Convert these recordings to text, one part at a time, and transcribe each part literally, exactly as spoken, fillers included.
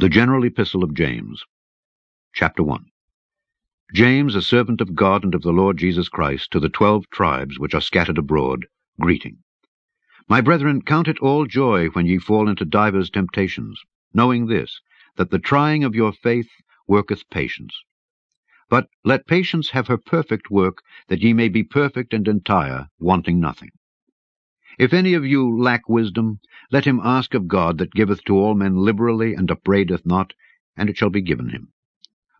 The General Epistle of James, Chapter one. James, a servant of God and of the Lord Jesus Christ, to the twelve tribes which are scattered abroad, greeting. My brethren, count it all joy when ye fall into divers temptations, knowing this, that the trying of your faith worketh patience. But let patience have her perfect work, that ye may be perfect and entire, wanting nothing. If any of you lack wisdom, let him ask of God, that giveth to all men liberally, and upbraideth not, and it shall be given him.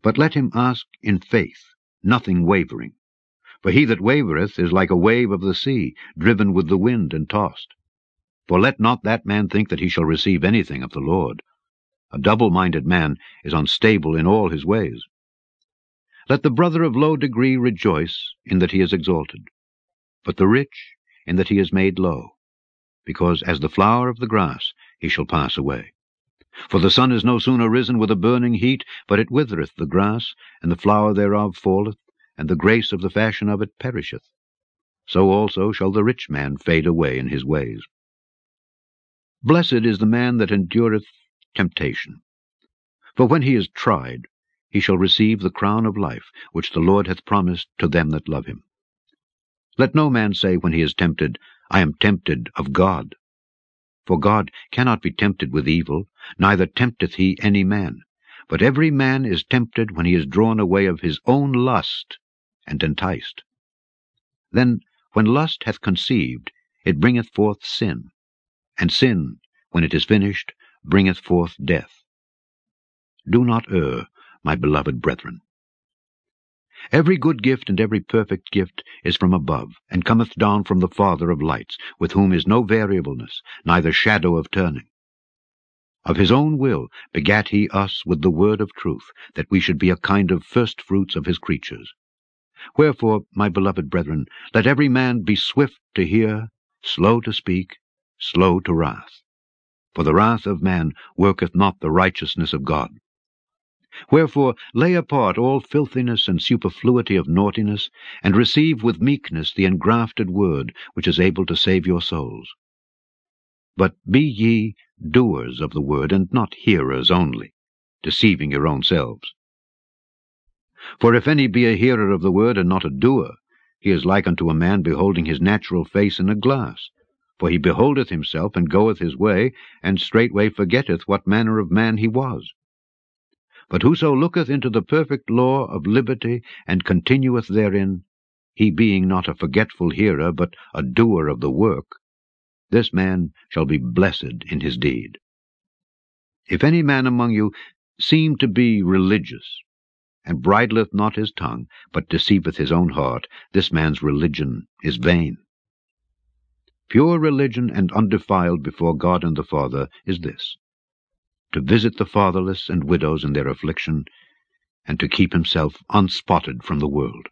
But let him ask in faith, nothing wavering. For he that wavereth is like a wave of the sea, driven with the wind and tossed. For let not that man think that he shall receive anything of the Lord. A double-minded man is unstable in all his ways. Let the brother of low degree rejoice in that he is exalted, but the rich in that he is made low, because as the flower of the grass he shall pass away. For the sun is no sooner risen with a burning heat, but it withereth the grass, and the flower thereof falleth, and the grace of the fashion of it perisheth. So also shall the rich man fade away in his ways. Blessed is the man that endureth temptation. For when he is tried, he shall receive the crown of life, which the Lord hath promised to them that love him. Let no man say when he is tempted, I am tempted of God. For God cannot be tempted with evil, neither tempteth he any man. But every man is tempted when he is drawn away of his own lust, and enticed. Then when lust hath conceived, it bringeth forth sin, and sin, when it is finished, bringeth forth death. Do not err, my beloved brethren. Every good gift and every perfect gift is from above, and cometh down from the Father of lights, with whom is no variableness, neither shadow of turning. Of his own will begat he us with the word of truth, that we should be a kind of first-fruits of his creatures. Wherefore, my beloved brethren, let every man be swift to hear, slow to speak, slow to wrath. For the wrath of man worketh not the righteousness of God. Wherefore lay apart all filthiness and superfluity of naughtiness, and receive with meekness the engrafted word, which is able to save your souls. But be ye doers of the word, and not hearers only, deceiving your own selves. For if any be a hearer of the word, and not a doer, he is like unto a man beholding his natural face in a glass. For he beholdeth himself, and goeth his way, and straightway forgetteth what manner of man he was. But whoso looketh into the perfect law of liberty, and continueth therein, he being not a forgetful hearer, but a doer of the work, this man shall be blessed in his deed. If any man among you seem to be religious, and bridleth not his tongue, but deceiveth his own heart, this man's religion is vain. Pure religion and undefiled before God and the Father is this, to visit the fatherless and widows in their affliction, and to keep himself unspotted from the world.